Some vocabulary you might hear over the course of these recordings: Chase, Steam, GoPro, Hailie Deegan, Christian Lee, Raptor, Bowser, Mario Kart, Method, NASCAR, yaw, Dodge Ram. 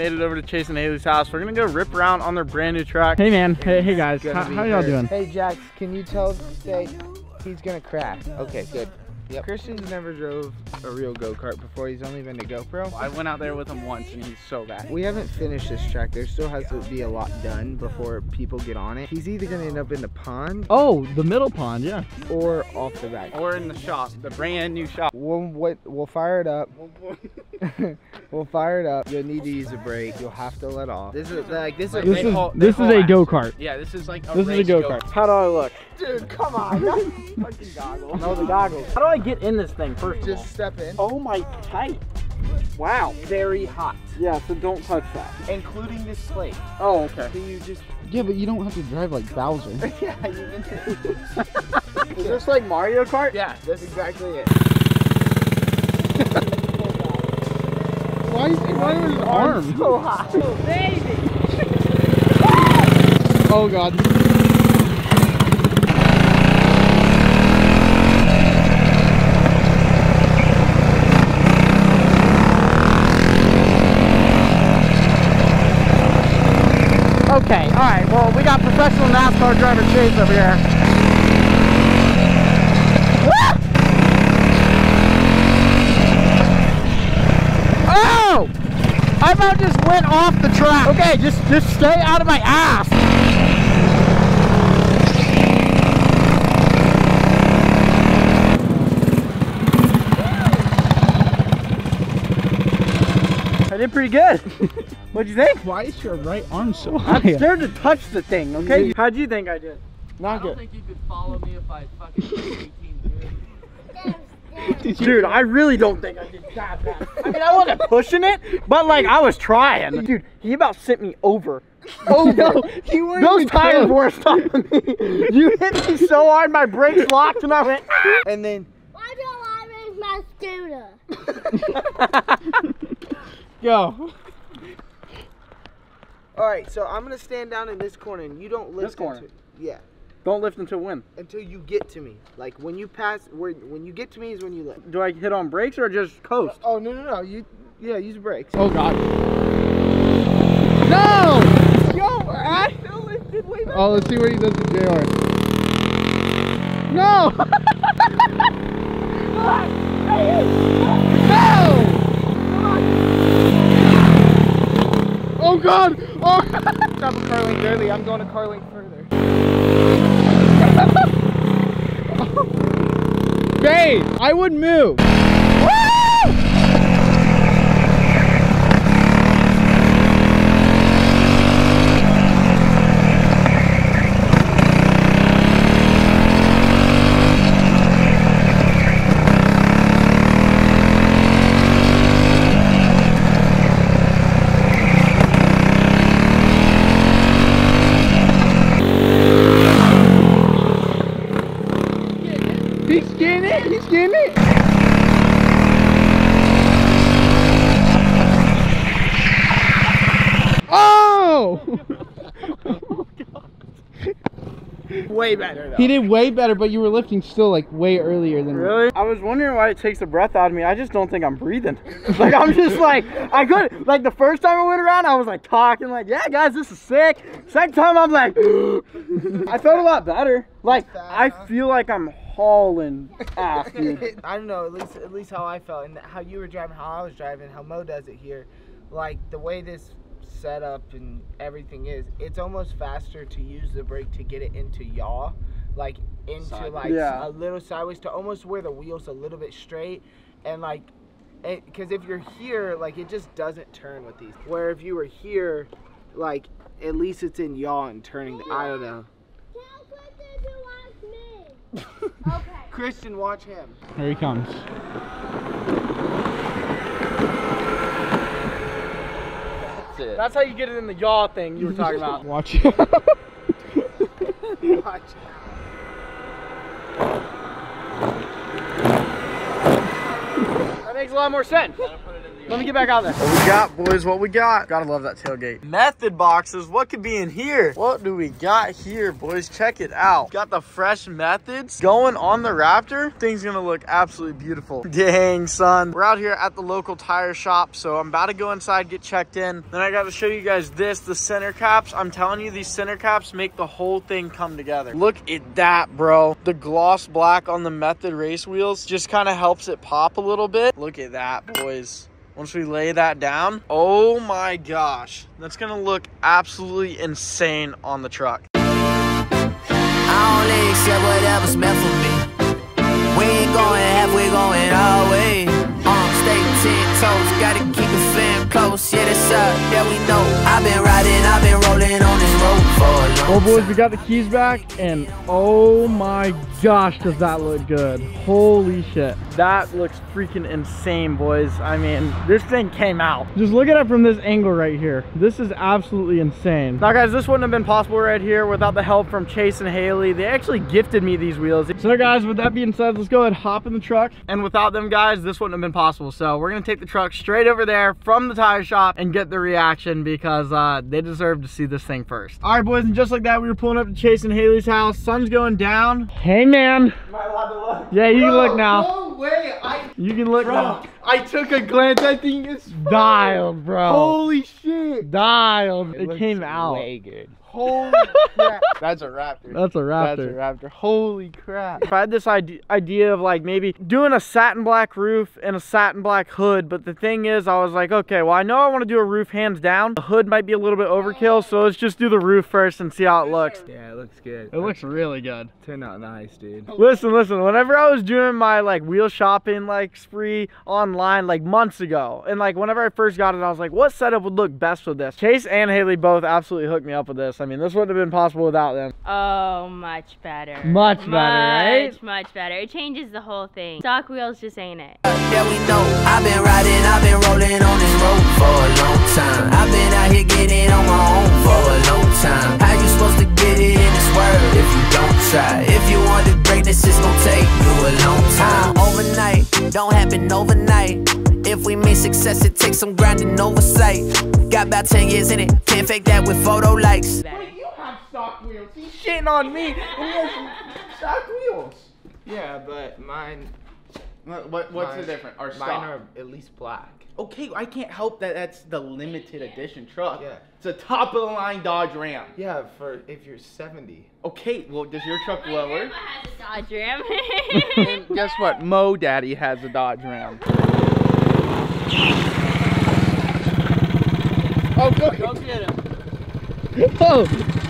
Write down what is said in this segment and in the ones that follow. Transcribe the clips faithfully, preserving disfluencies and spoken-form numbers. made it over to Chase and Hailie's house. We're gonna go rip around on their brand new track. Hey man, hey, hey guys, how, how y'all doing? Hey Jax, can you tell say he's gonna crash? Okay, good. Yep. Christian's never drove a real go-kart before. He's only been to GoPro. I went out there with him once and he's so bad. We haven't finished this track. There still has to be a lot done before people get on it. He's either gonna end up in the pond. Oh, the middle pond, yeah. Or off the back. Or in the shop, the brand new shop. We'll, what, we'll fire it up. We'll fire it up. You'll need to use a brake. You'll have to let off. This is like this is this whole, is, this is a go-kart. Yeah, this is like a This race is a go-kart. Go How do I look? Dude, come on. Fucking goggles. No, the goggles. How do I get in this thing first? Just step in. Oh my tight. Wow. Very hot. Yeah, so don't touch that. Including this plate. Oh, okay. So you just Yeah, but you don't have to drive like Bowser. Yeah, you did. Is this like Mario Kart? Yeah, that's exactly it. Why is his arm so hot? Oh, baby. Oh god. Okay, alright, well we got professional NASCAR driver Chase over here. I about just went off the track. Okay, just, just stay out of my ass. I did pretty good. What'd you think? Why is your right arm so high? I'm scared to touch the thing, okay? How'd you think I did? Not good. I don't think you could follow me if I fucking did eighteen years. Dude, I really don't think I did that bad. I mean, I wasn't pushing it, but like I was trying. Dude, he about sent me over. Oh no, you weren't. Those tires weren't stopping me. You hit me so hard, my brakes locked, and I went. Ah! And then. Why do I raise my scooter? Yo. All right, so I'm gonna stand down in this corner, and you don't lift. This corner. Into, yeah. Don't lift until when? Until you get to me. Like when you pass, where when you get to me is when you lift. Do I hit on brakes or just coast? Oh no no no! You yeah, use brakes. Oh god! No! Yo, I still lifted way back. Oh, let's see what he does with J R. No! No! Oh god! Oh! Stop with Carling early. I'm going to Carling further. Babe, I would move. Woo! Way better though. He did way better, but you were lifting still like way earlier than really me. I was wondering why it takes the breath out of me. I just don't think I'm breathing. Like I'm just like I couldn't. Like the first time I went around I was like talking like, yeah guys, this is sick. Second time I'm like I felt a lot better. Like I feel like I'm hauling ass, dude. I don't know, at least at least how I felt and how you were driving, how I was driving, how Mo does it here. Like the way this setup and everything is, it's almost faster to use the brake to get it into yaw, like into Side. like yeah. a little sideways to almost wear the wheels a little bit straight, and like, because if you're here, like it just doesn't turn with these. Where if you were here, like at least it's in yaw and turning. The, I don't know. Watch me. Okay. Christian, watch him. Here he comes. It. That's how you get it in the yaw thing you were talking about. Watch it. Watch it. That makes a lot more sense. Gotta put it in the Let me get back out there. What we got, boys? What we got? Gotta love that tailgate. Method boxes. What could be in here? What do we got here, boys? Check it out. Got the fresh methods going on the Raptor. Thing's gonna look absolutely beautiful. Dang, son. We're out here at the local tire shop, so I'm about to go inside, get checked in. Then I gotta show you guys this, the center caps. I'm telling you, these center caps make the whole thing come together. Look at that, bro. The gloss black on the Method race wheels just kind of helps it pop a little bit. Look at that, boys. Once we lay that down, oh my gosh, that's gonna look absolutely insane on the truck. I only accept whatever's meant for me. We ain't going half, we going our way. Arms stay ten toes, gotta keep the fam close. Yeah, that's up, yeah, we know. I've been riding, I've been rolling on this road for a long time. Well, boys, we got the keys back, and oh my gosh, does that look good. Holy shit. That looks freaking insane, boys. I mean, this thing came out. Just look at it from this angle right here. This is absolutely insane. Now, guys, this wouldn't have been possible right here without the help from Chase and Hailie. They actually gifted me these wheels. So, guys, with that being said, let's go ahead and hop in the truck. And without them, guys, this wouldn't have been possible. So we're going to take the truck straight over there from the tire shop and get the reaction because uh, they deserve to see this thing first. All right, boys, and just like that, we were pulling up to Chase and Hailie's house. Sun's going down. Hey, man. Am I allowed to look? Yeah, you can look now. No way. I, you can look, bro. I took a glance. I think it's dialed, bro. Holy shit, dialed. It, it came out way good. Holy crap. That's a Raptor. That's a Raptor. That's a Raptor. Holy crap. If I had this idea, idea of like maybe doing a satin black roof and a satin black hood, but the thing is, I was like, okay, well, I know I want to do a roof hands down. The hood might be a little bit overkill, so let's just do the roof first and see how it looks. Yeah, it looks good. It That's looks really good. Turned out nice, dude. Listen, listen, whenever I was doing my like wheel shopping like spree online like months ago, and like whenever I first got it, I was like, what setup would look best with this? Chase and Hailie both absolutely hooked me up with this. I mean, this wouldn't have been possible without them. Oh, much better. Much better, much, right? Much, much better. It changes the whole thing. Stock wheels just ain't it. Yeah, we know. I've been riding, I've been rolling on this road for a long time. I've been out here getting on my own for a long time. How you supposed to get it in this world if you don't try? If you want to break this, it's gonna take you a long time. Overnight, don't happen overnight. If we mean success, it takes some grinding oversight. Got about ten years in it, can't fake that with photo likes. Wait, you have stock wheels. He's shitting on me. He has stock wheels. Yeah, but mine... What, what, what's mine, the difference? Our stock. Mine are at least black. Okay, I can't help that that's the limited edition truck. Yeah. It's a top of the line Dodge Ram. Yeah, for if you're seventy. Okay, well, does your truck My lower? Grandma has a Dodge Ram. And guess what? Mo Daddy has a Dodge Ram. Oh, go get him. Oh,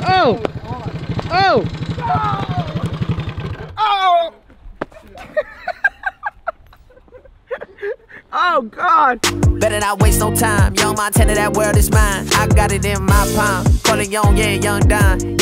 oh, oh, oh, oh, oh, God. Better not waste no time. Young Montana, that world is mine. I got it in my palm. Calling young, yeah, young Don.